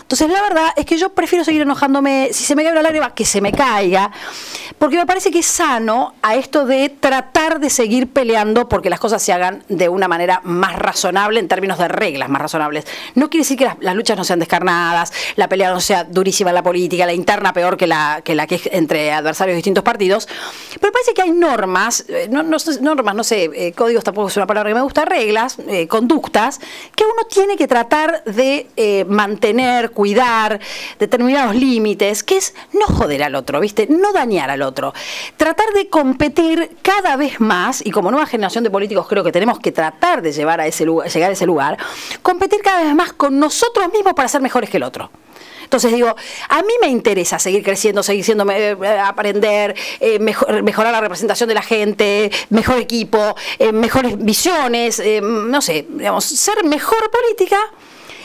Entonces la verdad es que yo prefiero seguir enojándome. Si se me cae una lágrima, que se me caiga, porque me parece que es sano a esto de tratar de seguir peleando porque las cosas se hagan de una manera más razonable, en términos de reglas más razonables. No quiere decir que las luchas no sean descarnadas, la pelea no sea durísima en la política, la interna peor que es entre adversarios de distintos partidos, pero me parece que hay normas, códigos tampoco es una palabra que me gusta, reglas, conductas, que uno tiene que tratar de mantener, cuidar determinados límites, que es no joder al otro, ¿viste? No dañar al otro. Tratar de competir cada vez más, y como nueva generación de políticos creo que tenemos que tratar de llevar a ese lugar, llegar a ese lugar, competir cada vez más con nosotros mismos para ser mejores que el otro. Entonces digo, a mí me interesa seguir creciendo, seguir siendo, aprender, mejorar la representación de la gente, mejor equipo, mejores visiones, no sé, digamos, ser mejor política.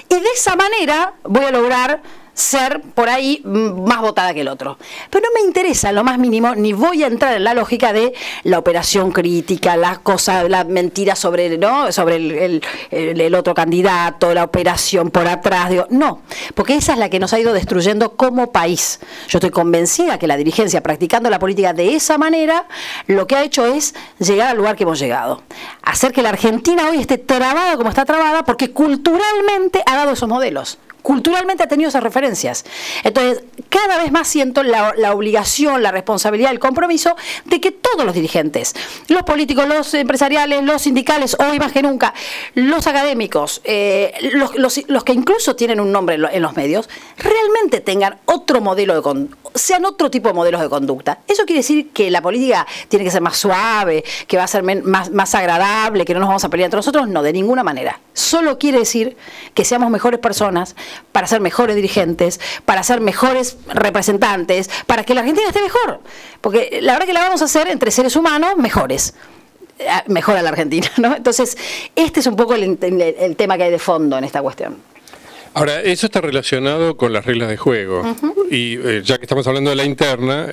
Y de esa manera voy a lograr ser por ahí más votada que el otro. Pero no me interesa en lo más mínimo, ni voy a entrar en la lógica de la operación crítica, las cosas, las mentiras sobre, ¿no? Sobre el otro candidato, la operación por atrás. Digo, no, porque esa es la que nos ha ido destruyendo como país. Yo estoy convencida que la dirigencia, practicando la política de esa manera, lo que ha hecho es llegar al lugar que hemos llegado. Hacer que la Argentina hoy esté trabada como está trabada, porque culturalmente ha dado esos modelos. Culturalmente ha tenido esas referencias. Entonces, cada vez más siento la obligación, la responsabilidad, el compromiso de que todos los dirigentes, los políticos, los empresariales, los sindicales, hoy más que nunca, los académicos, los que incluso tienen un nombre en los medios, realmente tengan otro modelo de conducta, sean otro tipo de modelos de conducta. Eso quiere decir que la política tiene que ser más suave, que va a ser más agradable, que no nos vamos a pelear entre nosotros. No, de ninguna manera. Solo quiere decir que seamos mejores personas, para ser mejores dirigentes, para ser mejores representantes, para que la Argentina esté mejor. Porque la verdad que la vamos a hacer entre seres humanos mejores. Mejora la Argentina, ¿no? Entonces, este es un poco el tema que hay de fondo en esta cuestión. Ahora, eso está relacionado con las reglas de juego. Uh-huh. Y ya que estamos hablando de la interna...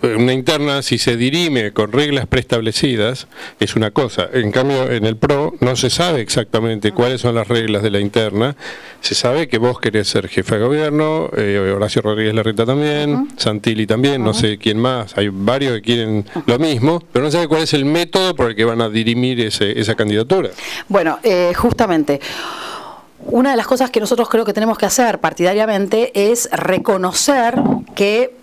Una interna, si se dirime con reglas preestablecidas, es una cosa. En cambio, en el PRO no se sabe exactamente cuáles son las reglas de la interna. Se sabe que vos querés ser jefe de gobierno, Horacio Rodríguez Larreta también, Santilli también, no sé quién más. Hay varios que quieren lo mismo, pero no sabe cuál es el método por el que van a dirimir esa candidatura. Bueno, justamente... Una de las cosas que nosotros creo que tenemos que hacer partidariamente es reconocer que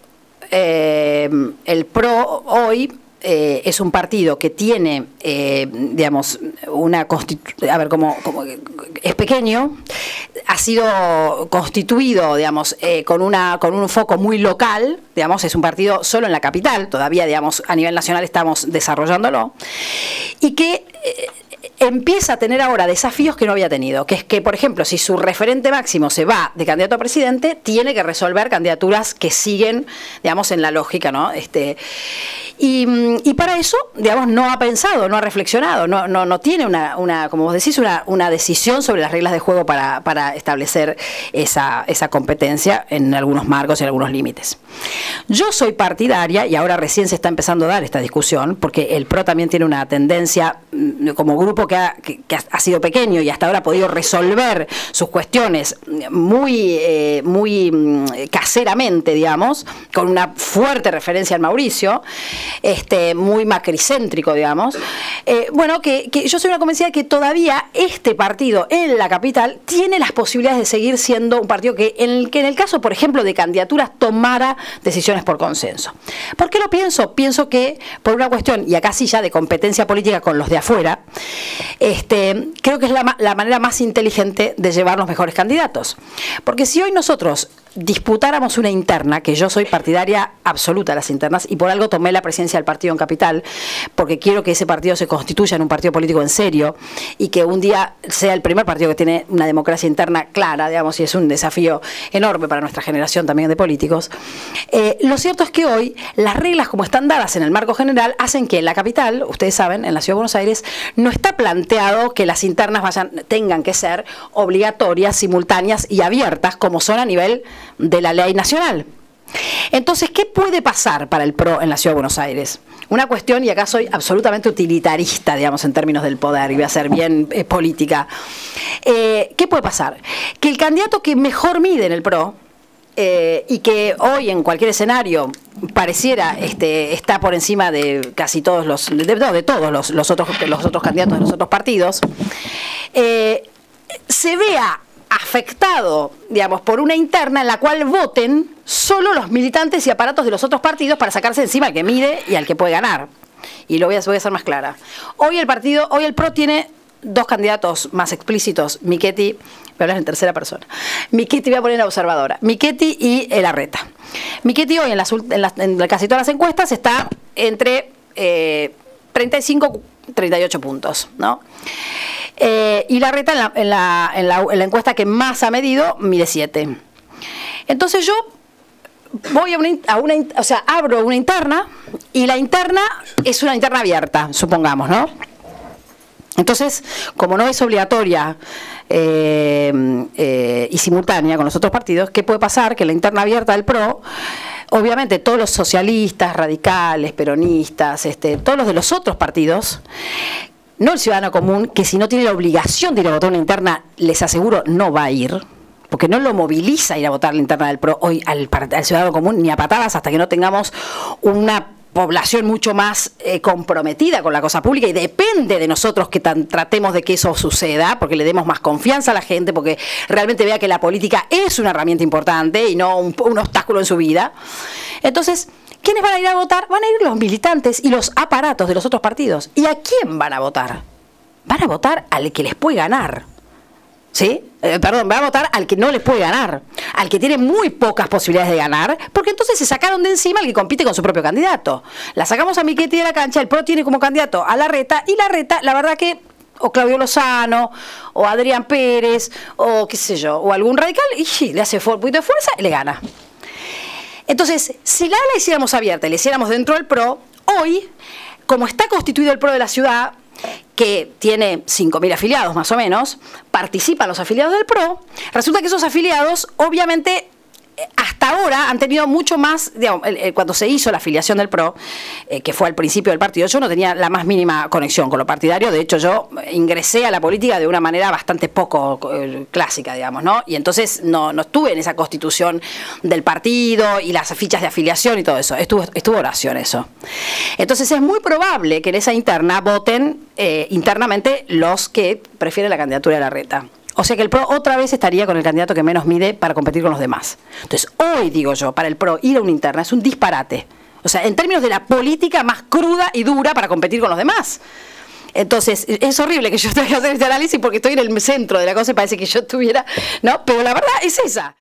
el PRO hoy es un partido que tiene, digamos, una constitución, a ver, como es pequeño, ha sido constituido, digamos, con un foco muy local, digamos, es un partido solo en la capital, todavía, digamos, a nivel nacional estamos desarrollándolo, y que... empieza a tener ahora desafíos que no había tenido, que es que, por ejemplo, si su referente máximo se va de candidato a presidente, tiene que resolver candidaturas que siguen, digamos, en la lógica, ¿no? Y para eso, digamos, no ha pensado, no ha reflexionado, no tiene una como vos decís, una decisión sobre las reglas de juego para establecer esa competencia en algunos marcos y en algunos límites. Yo soy partidaria, y ahora recién se está empezando a dar esta discusión, porque el PRO también tiene una tendencia como grupo que ha sido pequeño y hasta ahora ha podido resolver sus cuestiones muy, muy caseramente, digamos, con una fuerte referencia al Mauricio, muy macricéntrico, digamos. Bueno, que yo soy una convencida que todavía este partido en la capital tiene las posibilidades de seguir siendo un partido que en el caso, por ejemplo, de candidaturas tomara decisiones por consenso. ¿Por qué lo pienso? Pienso que por una cuestión, y acá sí ya de competencia política con los de afuera, creo que es la manera más inteligente de llevar los mejores candidatos. Porque si hoy nosotros disputáramos una interna, que yo soy partidaria absoluta de las internas, y por algo tomé la presidencia del partido en Capital, porque quiero que ese partido se constituya en un partido político en serio, y que un día sea el primer partido que tiene una democracia interna clara, digamos, y es un desafío enorme para nuestra generación también de políticos. Lo cierto es que hoy las reglas como están dadas en el marco general hacen que en la capital, ustedes saben, en la Ciudad de Buenos Aires, no está planteado que las internas tengan que ser obligatorias, simultáneas y abiertas, como son a nivel de la ley nacional. Entonces, ¿qué puede pasar para el PRO en la Ciudad de Buenos Aires? Una cuestión, y acá soy absolutamente utilitarista, digamos, en términos del poder, y voy a ser bien política. ¿Qué puede pasar? Que el candidato que mejor mide en el PRO, y que hoy en cualquier escenario pareciera está por encima de casi todos los, de todos los otros candidatos de los otros partidos, se vea afectado, digamos, por una interna en la cual voten solo los militantes y aparatos de los otros partidos para sacarse encima al que mide y al que puede ganar. Y lo voy a hacer más clara. Hoy el PRO tiene dos candidatos más explícitos. Michetti, voy a hablar en tercera persona. Michetti, voy a poner en observadora. Michetti y Larreta. Michetti hoy en casi todas las encuestas está entre 35 y 38 puntos, ¿no? Y Larreta en la encuesta que más ha medido mide 7. Entonces yo voy abro una interna, y la interna es una interna abierta, supongamos, ¿no? Entonces, como no es obligatoria y simultánea con los otros partidos, ¿qué puede pasar? Que la interna abierta del PRO, obviamente todos los socialistas, radicales, peronistas, todos los de los otros partidos, no el ciudadano común, que si no tiene la obligación de ir a votar una interna, les aseguro no va a ir, porque no lo moviliza ir a votar la interna del PRO hoy al ciudadano común ni a patadas, hasta que no tengamos una población mucho más comprometida con la cosa pública, y depende de nosotros que tratemos de que eso suceda, porque le demos más confianza a la gente, porque realmente vea que la política es una herramienta importante y no un obstáculo en su vida. Entonces, ¿quiénes van a ir a votar? Van a ir los militantes y los aparatos de los otros partidos. ¿Y a quién van a votar? Van a votar al que les puede ganar. ¿Sí? Perdón, van a votar al que no les puede ganar, al que tiene muy pocas posibilidades de ganar, porque entonces se sacaron de encima al que compite con su propio candidato. La sacamos a Michetti de la cancha, el PRO tiene como candidato a Larreta, y Larreta, la verdad que, o Claudio Lozano, o Adrián Pérez, o qué sé yo, o algún radical, y le hace un poquito de fuerza y le gana. Entonces, si la hiciéramos abierta y la hiciéramos dentro del PRO, hoy, como está constituido el PRO de la ciudad, que tiene 5.000 afiliados más o menos, participan los afiliados del PRO, resulta que esos afiliados obviamente hasta ahora han tenido mucho más, digamos, cuando se hizo la afiliación del PRO, que fue al principio del partido, yo no tenía la más mínima conexión con lo partidario, de hecho yo ingresé a la política de una manera bastante poco clásica, digamos, ¿no? Y entonces no estuve en esa constitución del partido y las fichas de afiliación y todo eso, estuvo Horacio en eso. Entonces es muy probable que en esa interna voten internamente los que prefieren la candidatura de Larreta. O sea que el PRO otra vez estaría con el candidato que menos mide para competir con los demás. Entonces, hoy, digo yo, para el PRO ir a una interna es un disparate. O sea, en términos de la política más cruda y dura para competir con los demás. Entonces, es horrible que yo tenga que hacer este análisis porque estoy en el centro de la cosa y parece que yo estuviera, ¿no? Pero la verdad es esa.